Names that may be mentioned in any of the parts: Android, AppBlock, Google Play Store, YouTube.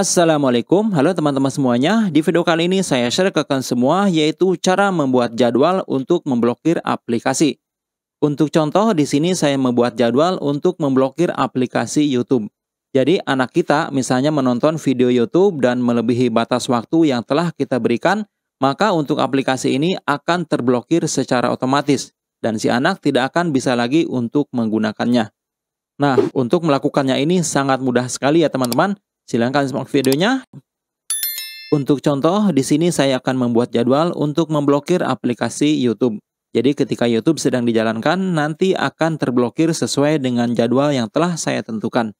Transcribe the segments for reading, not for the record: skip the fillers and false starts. Assalamualaikum, halo teman-teman semuanya. Di video kali ini saya share ke kalian semua yaitu cara membuat jadwal untuk memblokir aplikasi. Untuk contoh di sini saya membuat jadwal untuk memblokir aplikasi YouTube. Jadi anak kita misalnya menonton video YouTube dan melebihi batas waktu yang telah kita berikan, maka untuk aplikasi ini akan terblokir secara otomatis dan si anak tidak akan bisa lagi untuk menggunakannya. Nah, untuk melakukannya ini sangat mudah sekali ya teman-teman. Silahkan simak videonya. Untuk contoh, di sini saya akan membuat jadwal untuk memblokir aplikasi YouTube. Jadi ketika YouTube sedang dijalankan, nanti akan terblokir sesuai dengan jadwal yang telah saya tentukan.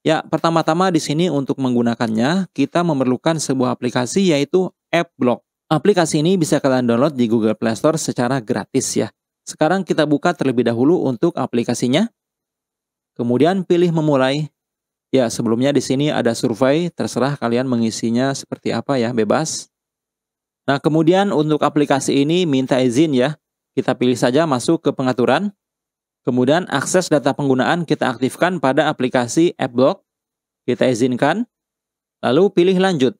Ya, pertama-tama di sini untuk menggunakannya, kita memerlukan sebuah aplikasi yaitu AppBlock. Aplikasi ini bisa kalian download di Google Play Store secara gratis ya. Sekarang kita buka terlebih dahulu untuk aplikasinya. Kemudian pilih memulai. Ya, sebelumnya di sini ada survei, terserah kalian mengisinya seperti apa ya, bebas. Nah, kemudian untuk aplikasi ini minta izin ya. Kita pilih saja masuk ke pengaturan. Kemudian akses data penggunaan kita aktifkan pada aplikasi AppBlock. Kita izinkan. Lalu pilih lanjut.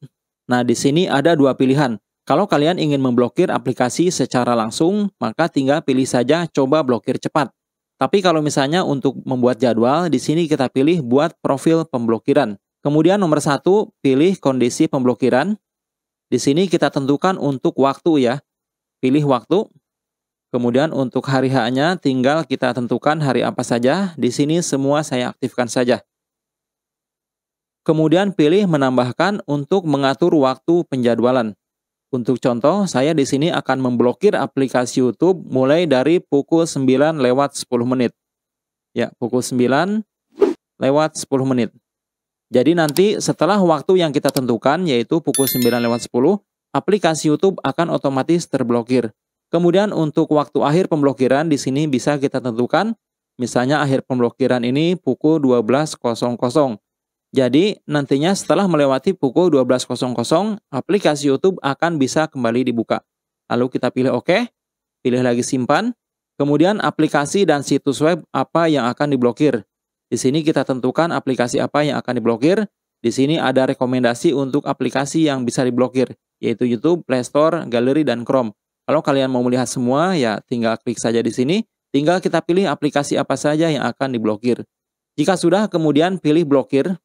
Nah, di sini ada dua pilihan. Kalau kalian ingin memblokir aplikasi secara langsung, maka tinggal pilih saja coba blokir cepat. Tapi kalau misalnya untuk membuat jadwal, di sini kita pilih buat profil pemblokiran. Kemudian nomor satu, pilih kondisi pemblokiran. Di sini kita tentukan untuk waktu ya. Pilih waktu. Kemudian untuk hari H-nya tinggal kita tentukan hari apa saja. Di sini semua saya aktifkan saja. Kemudian pilih menambahkan untuk mengatur waktu penjadwalan. Untuk contoh, saya di sini akan memblokir aplikasi YouTube mulai dari pukul 9:10. Ya, pukul 9:10. Jadi nanti setelah waktu yang kita tentukan, yaitu pukul 9:10, aplikasi YouTube akan otomatis terblokir. Kemudian untuk waktu akhir pemblokiran di sini bisa kita tentukan. Misalnya akhir pemblokiran ini pukul 12:00. Jadi, nantinya setelah melewati pukul 12:00, aplikasi YouTube akan bisa kembali dibuka. Lalu kita pilih OK, pilih lagi simpan, kemudian aplikasi dan situs web apa yang akan diblokir. Di sini kita tentukan aplikasi apa yang akan diblokir. Di sini ada rekomendasi untuk aplikasi yang bisa diblokir, yaitu YouTube, Play Store, Gallery, dan Chrome. Kalau kalian mau melihat semua, ya tinggal klik saja di sini. Tinggal kita pilih aplikasi apa saja yang akan diblokir. Jika sudah, kemudian pilih blokir.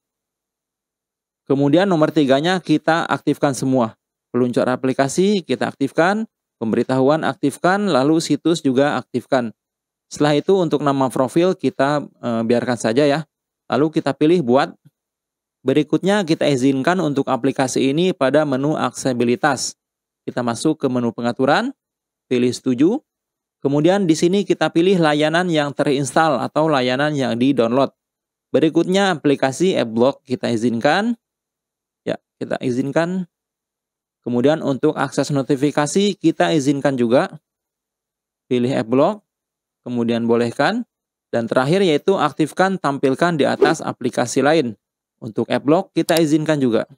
Kemudian nomor tiganya kita aktifkan semua. Peluncur aplikasi kita aktifkan, pemberitahuan aktifkan, lalu situs juga aktifkan. Setelah itu untuk nama profil kita biarkan saja ya. Lalu kita pilih buat. Berikutnya kita izinkan untuk aplikasi ini pada menu aksesibilitas. Kita masuk ke menu pengaturan, pilih setuju. Kemudian di sini kita pilih layanan yang terinstal atau layanan yang di-download. Berikutnya aplikasi AppBlock kita izinkan. Ya, kita izinkan. Kemudian untuk akses notifikasi kita izinkan juga. Pilih AppBlock, kemudian bolehkan. Dan terakhir yaitu aktifkan tampilkan di atas aplikasi lain. Untuk AppBlock kita izinkan juga.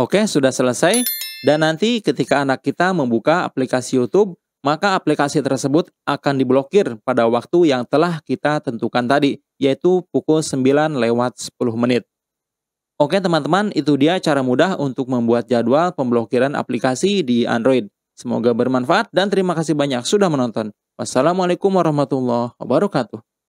Oke, sudah selesai. Dan nanti ketika anak kita membuka aplikasi YouTube, maka aplikasi tersebut akan diblokir pada waktu yang telah kita tentukan tadi, yaitu pukul 9:10. Oke teman-teman, itu dia cara mudah untuk membuat jadwal pemblokiran aplikasi di Android. Semoga bermanfaat dan terima kasih banyak sudah menonton. Wassalamualaikum warahmatullahi wabarakatuh.